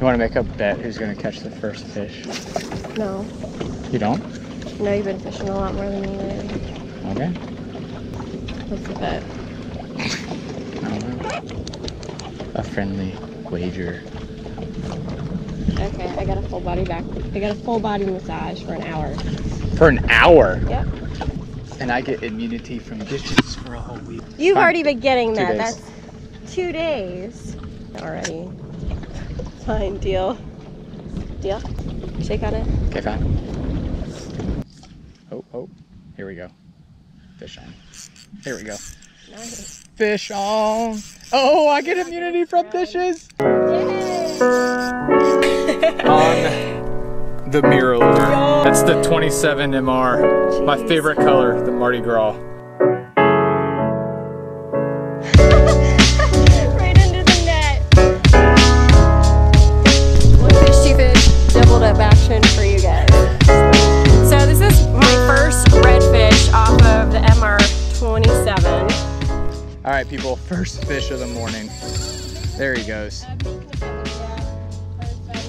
You want to make a bet who's going to catch the first fish? No. You don't? No, you've been fishing a lot more than me lately. Okay. What's the bet? I don't know. A friendly wager. Okay, I got a full body back. I got a full body massage for an hour. For an hour? Yep. And I get immunity from dishes for a whole week. You've already been getting that. That's 2 days already. Fine, deal. Deal? Shake on it. Okay, fine. Oh, oh. Here we go. Fish on. Here we go. Nice. Fish on. Oh, I get immunity from dishes. On the MirrOlure. That's the 27 MR. Jeez. My favorite color, the Mardi Gras. Right under the net. One fish, two fish, doubled up action for you guys. So this is my first redfish off of the MR27. All right, people, first fish of the morning. There he goes.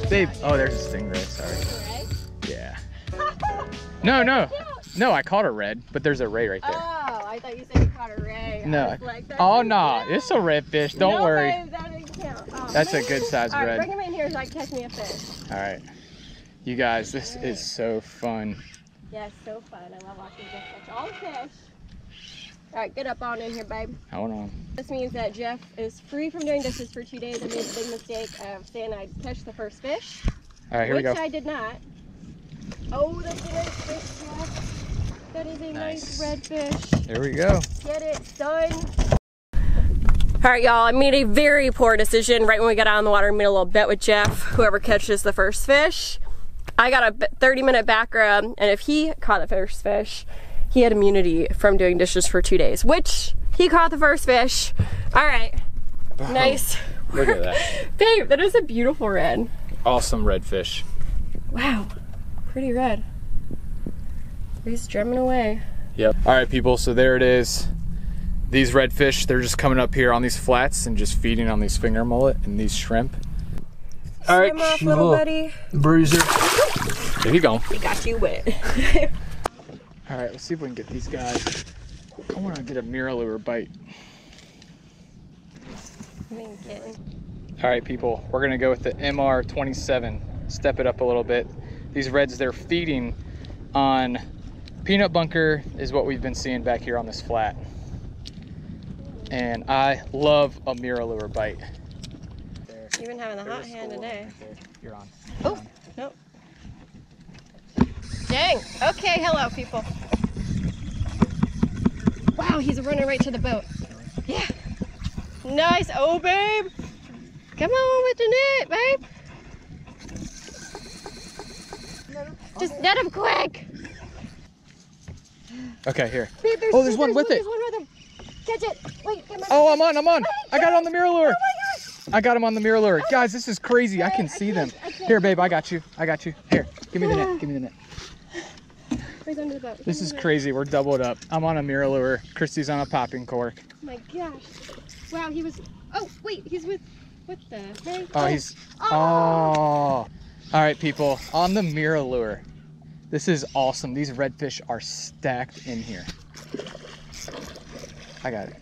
Babe, oh, there's a stingray, sorry. Yeah. No, no. No, I caught a red, but there's a ray right there. Oh, I thought you said you caught a ray. No. Like, oh, nah, it's a redfish, don't worry. Babe, that didn't count. Oh, that's a good size red. All right, bring him in here so I can catch me a fish. All right. You guys, this is so fun. Yeah, it's so fun. I love watching Jeff catch all the fish. All right, get up on in here, babe. Hold on. This means that Jeff is free from doing dishes for 2 days. I made the big mistake of saying I'd catch the first fish. All right, here we go. Which I did not. Oh, that's a nice fish, Jeff. That is a nice redfish. There we go. Get it done. All right, y'all, I made a very poor decision right when we got out on the water. I made a little bet with Jeff, whoever catches the first fish. I got a 30-minute back rub, and if he caught the first fish, he had immunity from doing dishes for 2 days, which he caught the first fish. All right, nice work. Look at that. Babe, that is a beautiful red. Awesome redfish. Wow, pretty red. He's drumming away. Yep. All right, people, so there it is. These redfish, they're just coming up here on these flats and just feeding on these finger mullet and these shrimp. All right, off, little buddy. Bruiser. There you go. We got you wet. All right, let's see if we can get these guys. I want to get a MirrOlure bite. All right, people, we're going to go with the MR27. Step it up a little bit. These reds, they're feeding on peanut bunker is what we've been seeing back here on this flat. And I love a MirrOlure bite. You've been having the hot hand today. Right, you're on. You're on. Nope. Dang. Okay, hello, people. Wow, he's running right to the boat. Yeah. Nice. Oh, babe. Come on with the net, babe. Just net him quick. Okay, here. Babe, oh, there's one with it. One with him. Catch it. Wait, come on. Oh, I'm on. I'm on. I got it on the MirrOlure. Oh, I got him on the MirrOlure. Guys, this is crazy. I can see them. Here, babe, I got you. I got you. Here, give me the net. Give me the net. Right under the boat. This is crazy. We're doubled up. I'm on a MirrOlure. Christy's on a popping cork. Oh my gosh. Wow, he was. Oh, wait, he's with. What the heck? Oh, he's. Oh. All right, people, on the MirrOlure. This is awesome. These redfish are stacked in here. I got it.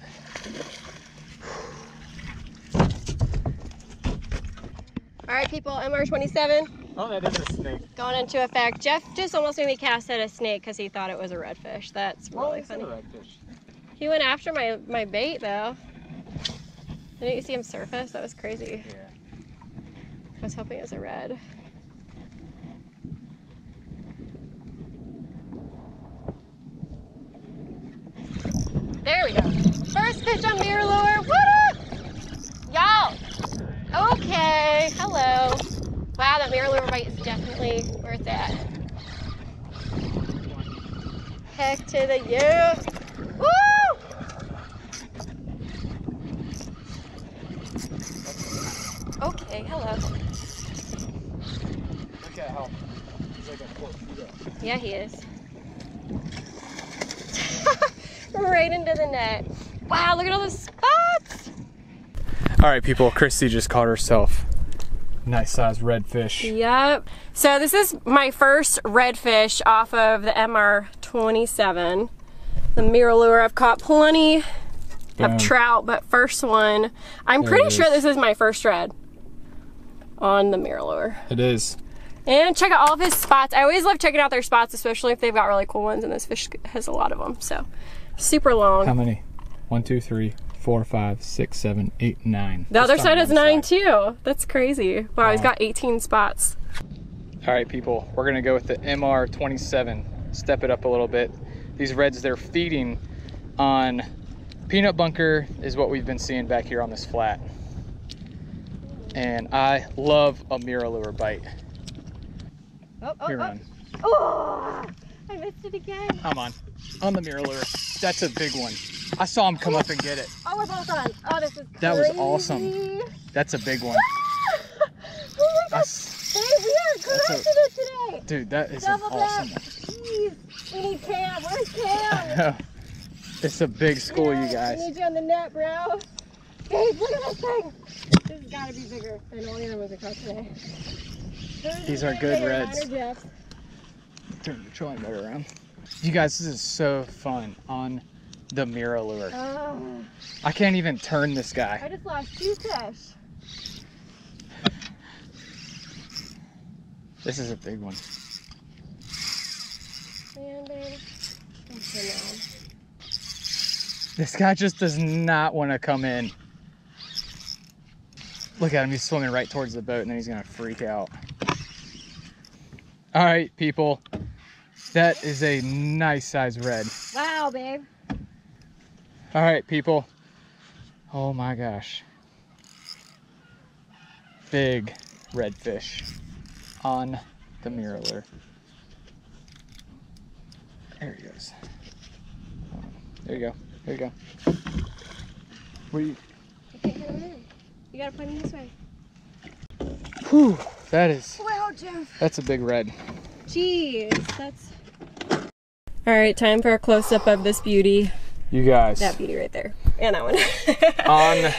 All right, people, MR27. Oh, that is a snake. Going into effect. Jeff just almost made me cast at a snake because he thought it was a redfish. That's really funny. A redfish. He went after my bait, though. Didn't you see him surface? That was crazy. Yeah. I was hoping it was a red. There we go. First fish on MirrOlure. Woo! Y'all. Okay, hello. Wow, that MirrOlure bite is definitely worth that. Heck to the youth. Woo! Okay, hello. Look at how he's like a 4 feet up. Yeah, he is. Right into the net. Wow, look at all those spots! All right, people, Christy just caught herself Nice size redfish. Yep. So this is my first redfish off of the MR27. The MirrOlure. I've caught plenty of trout, but first one. I'm pretty sure this is my first red on the MirrOlure. It is. And check out all of his spots. I always love checking out their spots, especially if they've got really cool ones, and this fish has a lot of them. So super long. How many? 1, 2, 3, 4, 5, 6, 7, 8, 9. The other side is 9 too. That's crazy. Wow, he's got 18 spots. All right, people, we're gonna go with the MR27. Step it up a little bit. These reds, they're feeding on peanut bunker is what we've been seeing back here on this flat. And I love a MirrOlure bite. Here, run. Oh, I missed it again. Come on. On the MirrOlure. That's a big one. I saw him come up and get it. Oh, it's all done. Oh, this is crazy. That was awesome. That's a big one. Oh my gosh. Babe, we are crushing it today. Dude, that is awesome. Jeez, we need Cam. Where's Cam? It's a big school, you guys. We need you on the net, bro. Babe, look at this thing. This has got to be bigger than all the other ones I caught today. These are good reds. Turn the trolling motor around. You guys, this is so fun on the MirrOlure. Oh. I can't even turn this guy. I just lost 2 fish. This is a big one. Man, babe. I'm so loud. This guy just does not want to come in. Look at him, he's swimming right towards the boat and then he's gonna freak out. All right, people. That is a nice size red. Wow, babe. All right, people. Oh my gosh. Big redfish on the MirrOlure. There he goes. There you go. There you go. What are you? I can't get him in. You gotta put him this way. Whew, that is. Wow, Jeff. That's a big red. Jeez, that's. All right, time for a close up of this beauty. You guys. That beauty right there. And that one. On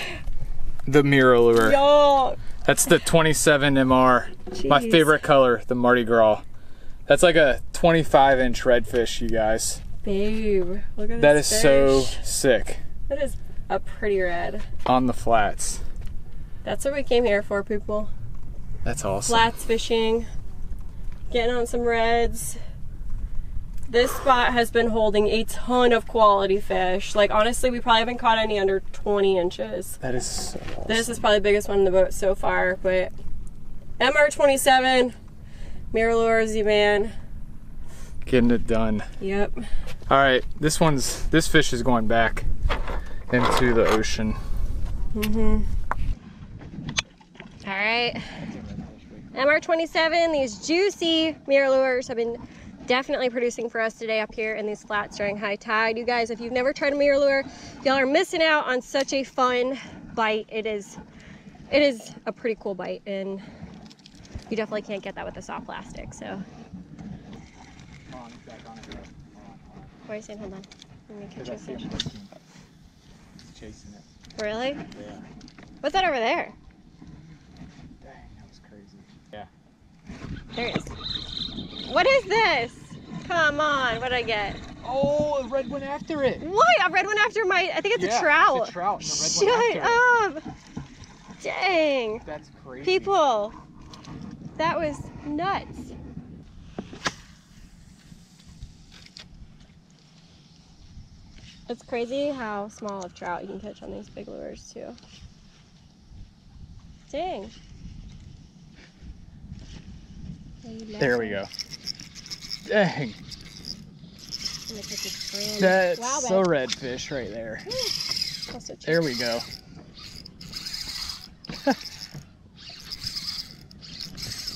the MirrOlure. Y'all. That's the 27 MR. Jeez. My favorite color, the Mardi Gras. That's like a 25-inch redfish, you guys. Babe, look at this. That is fish. So sick. That is a pretty red. On the flats. That's what we came here for, people. That's awesome. Flats fishing. Getting on some reds. This spot has been holding a ton of quality fish. Like, honestly, we probably haven't caught any under 20 inches. That is so awesome. This is probably the biggest one in the boat so far, but MR27, MirrOlure, Z-Man. Getting it done. Yep. All right, this fish is going back into the ocean. Mm-hmm. All right. MR27, these juicy MirrOlures have been definitely producing for us today up here in these flats during high tide. You guys, if you've never tried a MirrOlure, y'all are missing out on such a fun bite. It is a pretty cool bite, and you definitely can't get that with the soft plastic. So why are you saying hold on? Let me catch a fish. Chasing it. Really? Yeah. What's that over there? Dang, that was crazy. Yeah. There it is. What is this? Come on, what did I get? Oh, a red one after it. What? A red one after my, I think it's a trout. It's a trout and a red one after it. Shut up. Dang. That's crazy. People, that was nuts. It's crazy how small of trout you can catch on these big lures too. Dang. There we go. Dang. That's a redfish right there. There we go.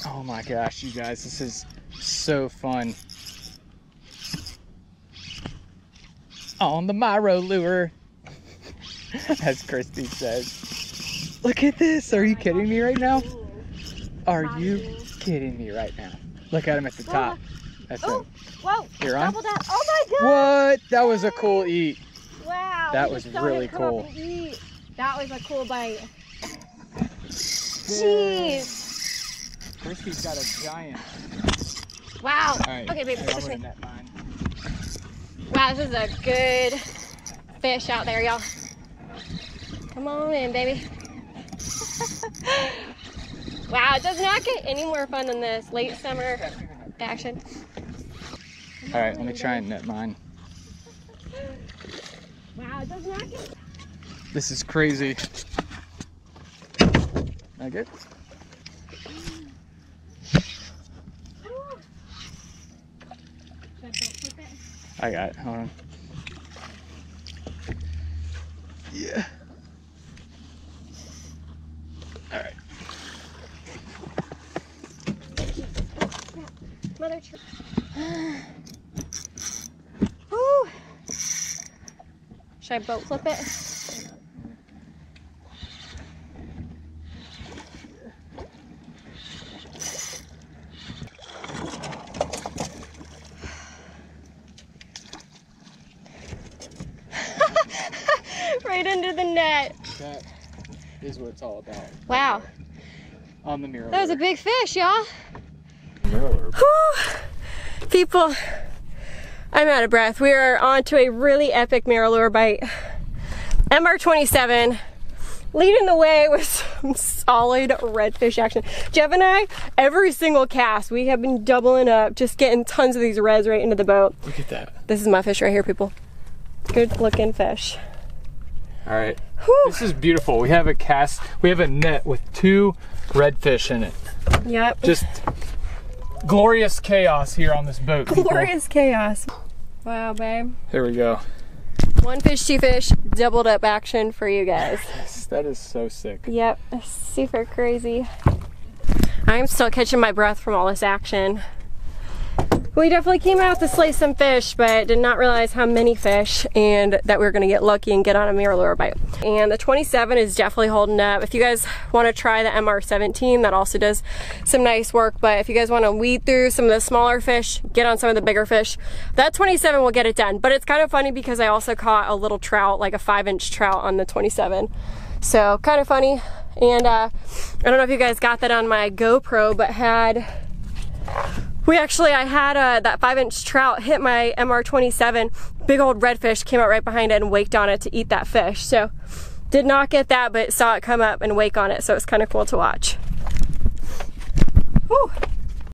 Oh my gosh, you guys, this is so fun. On the MirrOlure, as Christy says. Look at this. Are you kidding me right now? Are you kidding me right now? Look at him at the top. That's him. Whoa. You're on? Oh my god. What? That was a cool eat. Wow. That was really cool. That was a cool bite. Jeez. Risky's got a giant. Wow. Right. Okay, baby. This way. Wow, this is a good fish out there, y'all. Come on in, baby. Wow, it does not get any more fun than this late summer action. All right, let me try and net mine. Wow, it does not get. This is crazy. Not good? I got it. Hold on. Yeah. All right. Mother Church. Woo. Should I boat flip it? Right under the net. That is what it's all about. Wow. Right on the MirrOlure. That was a big fish, y'all. People, I'm out of breath. We are on to a really epic MirrOlure bite. MR27 leading the way with some solid redfish action. Jeff and I, every single cast, we have been doubling up, just getting tons of these reds right into the boat. Look at that. This is my fish right here, people. Good looking fish. All right, whew. This is beautiful. We have a cast, we have a net with two redfish in it. Yep. Just glorious chaos here on this boat. Glorious chaos. Wow, babe. Here we go. One fish, two fish, doubled up action for you guys. Yes, that is so sick. Yep, super crazy. I'm still catching my breath from all this action. We definitely came out to slay some fish, but did not realize how many fish and that we were gonna get lucky and get on a MirrOlure bite. And the 27 is definitely holding up. If you guys wanna try the MR17, that also does some nice work, but if you guys wanna weed through some of the smaller fish, get on some of the bigger fish, that 27 will get it done. But it's kind of funny because I also caught a little trout, like a 5-inch trout on the 27. So kind of funny. And I don't know if you guys got that on my GoPro, but I had that 5-inch trout hit my MR27, big old redfish came out right behind it and waked on it to eat that fish. So did not get that, but saw it come up and wake on it. So it's kind of cool to watch. Whew.